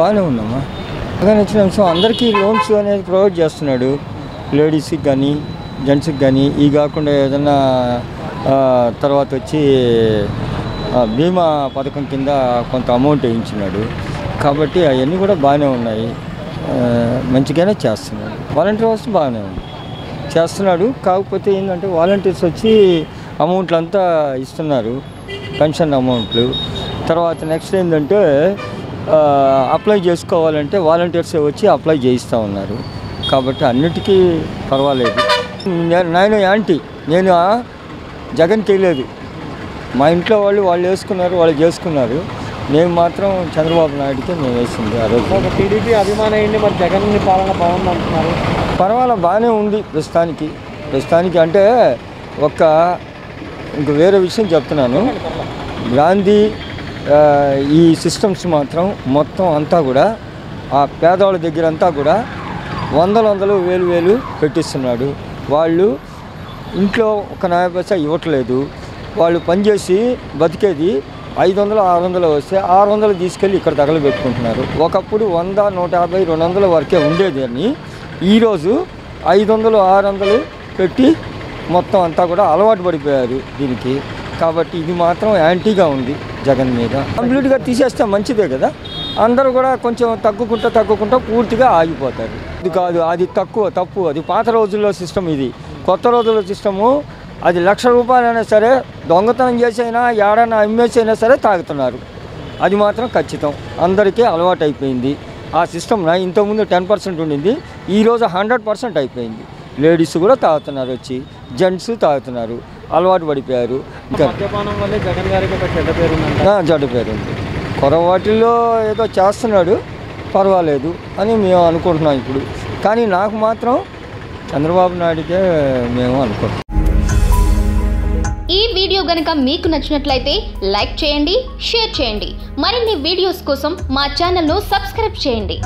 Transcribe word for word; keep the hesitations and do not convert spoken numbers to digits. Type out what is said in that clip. బానే ఉన్నామా జగన్ ఇచ్చిన అంశం అందరికీ లోన్స్ అనేది ప్రొవైడ్ చేస్తున్నాడు లేడీస్ కి గాని జెంట్స్ కి గాని ఈ కాకుండా ఏదైనా తర్వాత వచ్చి బీమా పథకం కింద కొంత అమౌంట్ ఇచ్చినాడు కాబట్టి అవన్నీ కూడా బానే ఉన్నాయి మంచిగానే చేస్తున్నాడు వాలంటీర్ వర్స్ బానే ఉంది చేస్తున్నాడు కాకపోతే ఏందంటే వాలంటీర్స్ వచ్చి అమౌంట్ అంతా ఇస్తున్నారు పెన్షన్ అమౌంట్లు తర్వాత నెక్స్ట్ ఏందంటే అప్లై చేసుకోవాలంటే వాలంటీర్స్ వచ్చి అప్లై చేయిస్తా ఉన్నారు కాబట్టి అన్నిటికీ పర్వాలేదు నేను యాంటీ నేను జగన్ కేలేదు మా ఇంట్లో వాళ్ళు వాళ్ళు చేసుకున్నారు వాళ్ళు చేసుకున్నారు నేను మాత్రం చంద్రబాబు నాయుడుకి నేను వేసింది ఆ రోజు ఒక టీడీపీ అభిమాని అయ్యింది మరి జగన్ పాలన బాగుంది అంటున్నారు పర్వాలా బానే ఉంది ప్రస్తుతానికి ప్రస్తుతానికి అంటే ఒక ఇంక వేరే విషయం చెప్తున్నాను గాంధీ ఈ సిస్టమ్స్ మాత్రం మొత్తం అంతా కూడా ఆ పేదవాళ్ళ దగ్గర అంతా కూడా వందల వందలు వేలు వేలు పెట్టిస్తున్నాడు వాళ్ళు ఇంట్లో ఒక నాయ పైసా ఇవ్వట్లేదు వాళ్ళు పనిచేసి బతికేది ఐదు వందలు ఆరు వందలు వస్తే ఆరు వందలు తీసుకెళ్ళి ఇక్కడ తగలబెట్టుకుంటున్నారు ఒకప్పుడు వంద నూట యాభై రెండు వందల వరకే ఉండేది అని ఈరోజు ఐదు వందలు ఆరు వందలు పెట్టి మొత్తం అంతా కూడా అలవాటు పడిపోయారు దీనికి కాబట్టి ఇది మాత్రం యాంటీగా ఉంది జగన్ మీద కంప్లీట్గా తీసేస్తే మంచిదే కదా అందరూ కూడా కొంచెం తగ్గుకుంటా తగ్గుకుంటా పూర్తిగా ఆగిపోతారు ఇది కాదు అది తక్కువ తప్పు అది పాత రోజుల్లో సిస్టమ్ ఇది కొత్త రోజుల్లో సిస్టము అది లక్ష రూపాయలైనా సరే దొంగతనం చేసైనా ఏడైనా అమ్మేసైనా సరే తాగుతున్నారు అది మాత్రం ఖచ్చితం అందరికీ అలవాటు అయిపోయింది ఆ సిస్టమ్ నా ఇంతకుముందు టెన్ పర్సెంట్ ఉండింది ఈరోజు హండ్రెడ్ పర్సెంట్ అయిపోయింది లేడీస్ కూడా తాగుతున్నారు వచ్చి జెంట్స్ తాగుతున్నారు అలవాటు పడిపోయారు చెడ్డ పేరు ఉంది కొరవాటిలో ఏదో చేస్తున్నాడు పర్వాలేదు అని మేము అనుకుంటున్నాం ఇప్పుడు కానీ నాకు మాత్రం చంద్రబాబు నాయుడుకే మేము అనుకుంటున్నాం ఈ వీడియో గనుక మీకు నచ్చినట్లయితే లైక్ చేయండి షేర్ చేయండి మరిన్ని వీడియోస్ కోసం మా ఛానల్ను సబ్స్క్రైబ్ చేయండి।